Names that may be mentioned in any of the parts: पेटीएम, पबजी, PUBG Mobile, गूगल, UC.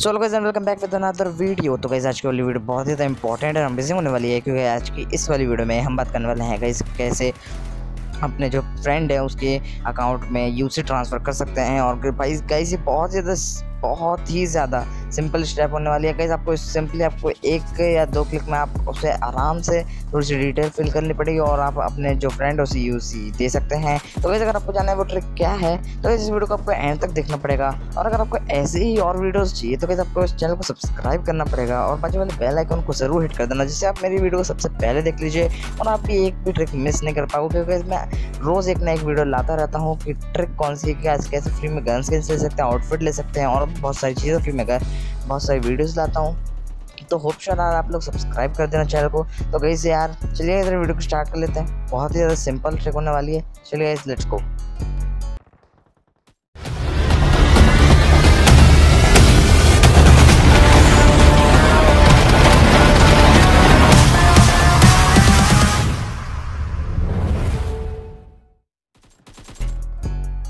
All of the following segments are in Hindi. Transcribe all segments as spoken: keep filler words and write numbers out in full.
So guys welcome back with another video. तो गाइस आज की वाली वीडियो बहुत ही इंपॉर्टेंट और अमेजिंग होने वाली है, क्योंकि आज की इस वाली वीडियो में हम बात करने वाले हैं गाइस कैसे अपने जो फ्रेंड है उसके अकाउंट में यूसी ट्रांसफ़र कर सकते हैं। और भाई गाइस ये बहुत ज़्यादा बहुत ही ज़्यादा सिंपल स्टेप होने वाली है गाइस। आपको सिंपली आपको एक या दो क्लिक में आप उसे आराम से थोड़ी सी डिटेल फिल करनी पड़ेगी और आप अपने जो फ्रेंड है उसे यूसी दे सकते हैं। तो गाइस अगर आपको जाना है वो ट्रिक क्या है तो इस वीडियो को आपको एंड तक देखना पड़ेगा। और अगर आपको ऐसे ही और वीडियोस चाहिए तो गाइस आपको इस चैनल को सब्सक्राइब करना पड़ेगा और बाजू वाले बेल आइकन को ज़रूर हिट कर देना, जिससे आप मेरी वीडियो को सबसे पहले देख लीजिए और आपकी एक भी ट्रिक मिस नहीं कर पाओगे, क्योंकि मैं रोज़ एक ना एक वीडियो लाता रहता हूँ कि ट्रिक कौन सी है, कैसे फ्री में गन स्किन्स ले सकते हैं, आउटफिट ले सकते हैं और बहुत सारी चीज़ें फ्री में बहुत सारी वीडियोस लाता हूँ। तो होप शायद आप लोग सब्सक्राइब कर देना चैनल को। तो गाइस यार चलिए इधर वीडियो को स्टार्ट कर लेते हैं, बहुत ही ज़्यादा सिंपल ट्रिक होने वाली है। चलिए गाइस लेट्स गो।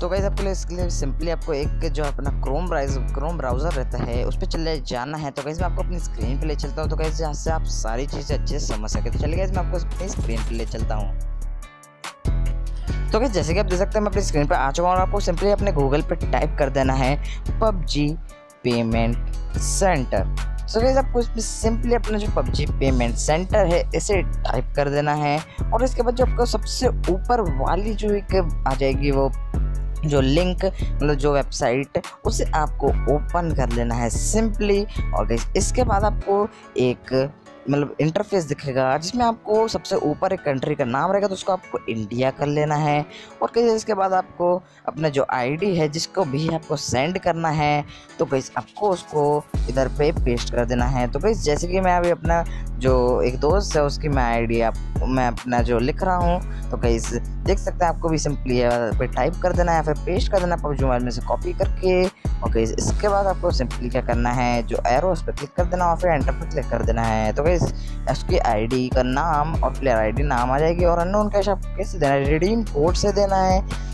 तो गाइस आपके लिए इसके लिए सिंपली आपको एक जो अपना क्रोम ब्राउज़र क्रोम ब्राउज़र रहता है उस पर चले जाना है। तो गाइस मैं आपको अपनी स्क्रीन पे ले चलता हूँ, तो गाइस यहाँ से आप सारी चीज़ें अच्छे से समझ सके। तो चलिए गाइस मैं आपको अपनी स्क्रीन पे ले चलता हूँ। तो गाइस जैसे कि आप देख सकते हैं मैं अपनी स्क्रीन पर आ चुका हूँ और आपको सिंपली अपने गूगल पर टाइप कर देना है पबजी payment centre. So guys आपको इसमें सिंपली अपना जो पबजी पेमेंट सेंटर है इसे टाइप कर देना है और इसके बाद जो आपको सबसे ऊपर वाली जो एक आ जाएगी वो जो लिंक मतलब जो वेबसाइट उसे आपको ओपन कर लेना है सिंपली। और गाइस इसके बाद आपको एक मतलब इंटरफेस दिखेगा जिसमें आपको सबसे ऊपर एक कंट्री का नाम रहेगा, तो उसको आपको इंडिया कर लेना है। और गाइस इसके बाद आपको अपना जो आईडी है जिसको भी आपको सेंड करना है तो गाइस आपको उसको इधर पे पेस्ट कर देना है। तो गाइस जैसे कि मैं अभी अपना जो एक दोस्त है उसकी मैं आईडी आप मैं अपना जो लिख रहा हूँ, तो गाइस देख सकते हैं आपको भी सिंपली पे टाइप कर देना है, फिर पेस्ट कर देना पबजी मोबाइल में से कॉपी करके। और गाइस इसके बाद आपको सिंपली क्या करना है जो एरो उस पर क्लिक कर देना और फिर एंटर पर क्लिक कर देना है। तो गाइस उसकी आईडी का नाम और प्लेयर आईडी नाम आ जाएगी और अननोन कैश आपको कैसे देना है, रिडीम कोड से देना है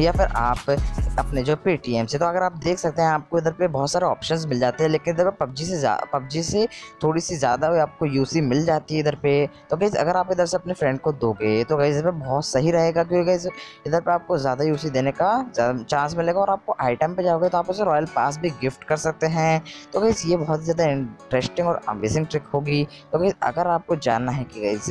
या फिर आप अपने जो पेटीएम से। तो अगर आप देख सकते हैं आपको इधर पे बहुत सारे ऑप्शंस मिल जाते हैं, लेकिन इधर पर पबजी से पबजी से थोड़ी सी ज़्यादा आपको यूसी मिल जाती है इधर पे। तो गाइस अगर आप इधर से अपने फ्रेंड को दोगे तो गाइस इधर पर बहुत सही रहेगा, क्योंकि गाइस इधर पे आपको ज़्यादा यूसी देने का चांस मिलेगा और आपको आइटम पर जाओगे तो आप उसे रॉयल पास भी गिफ्ट कर सकते हैं। तो गाइस ये बहुत ज़्यादा इंटरेस्टिंग और अमेजिंग ट्रिक होगी। तो गाइस अगर आपको जानना है कि गाइस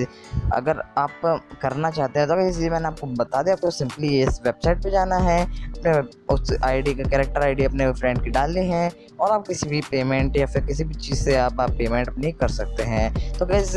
अगर आप करना चाहते हैं तो गाइस ये मैंने आपको बता दिया, आपको सिंपली इस वेबसाइट पर जाना है, अपने उस आईडी का कैरेक्टर आईडी अपने फ्रेंड की डालनी है और आप किसी भी पेमेंट या फिर किसी भी चीज़ से आप आप पेमेंट अपनी कर सकते हैं। तो गाइस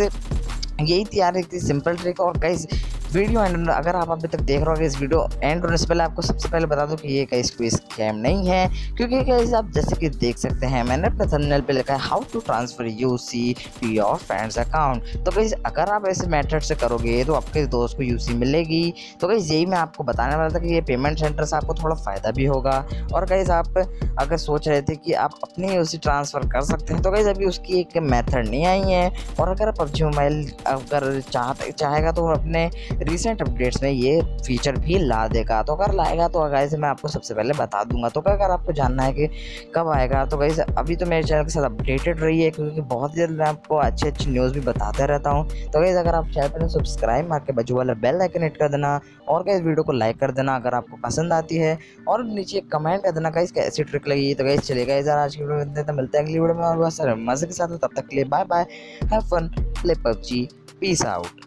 यही थी यार एक सिंपल ट्रिक। और गाइस वीडियो एंड अगर आप अभी तक देख रहे हो इस वीडियो एंड होने से पहले आपको सबसे पहले बता दूं कि ये गाइस कोई स्कैम नहीं है, क्योंकि गाइस आप जैसे कि देख सकते हैं मैंने अपने थंबनेल पे लिखा है how to transfer UC to your friends account. तो गाइस अगर आप ऐसे मेथड से करोगे तो आपके दोस्त को यूसी मिलेगी। तो गाइस यही मैं आपको बताने वाला था कि ये पेमेंट सेंटर से आपको थोड़ा फ़ायदा भी होगा। और गाइस आप अगर सोच रहे थे कि आप अपनी यूसी ट्रांसफ़र कर सकते हैं तो गाइस अभी उसकी एक मेथड नहीं आई है। और अगर पबजी मोबाइल अगर चाहते चाहेगा तो अपने रिसेंट अपडेट्स में ये फीचर भी ला देगा, तो अगर लाएगा तो गाइस मैं आपको सबसे पहले बता दूंगा। तो अगर आपको जानना है कि कब आएगा तो गाइस अभी तो मेरे चैनल के साथ अपडेटेड रहिए, क्योंकि बहुत जल्द मैं आपको अच्छी अच्छी न्यूज़ भी बताते रहता हूँ। तो गाइस अगर आप चैनल पर सब्सक्राइब मार के बाजू वाला बेल आइकन हिट कर देना और गाइस वीडियो को लाइक कर देना अगर आपको पसंद आती है और नीचे कमेंट कर देना गाइस कैसी ट्रिक लगी। तो गाइस चलेगा इधर आज की वीडियो में, तो मिलते हैं अगली वीडियो में और बहुत सारे मजे के साथ। तब तक के लिए bye bye, have fun, play पबजी, peace out.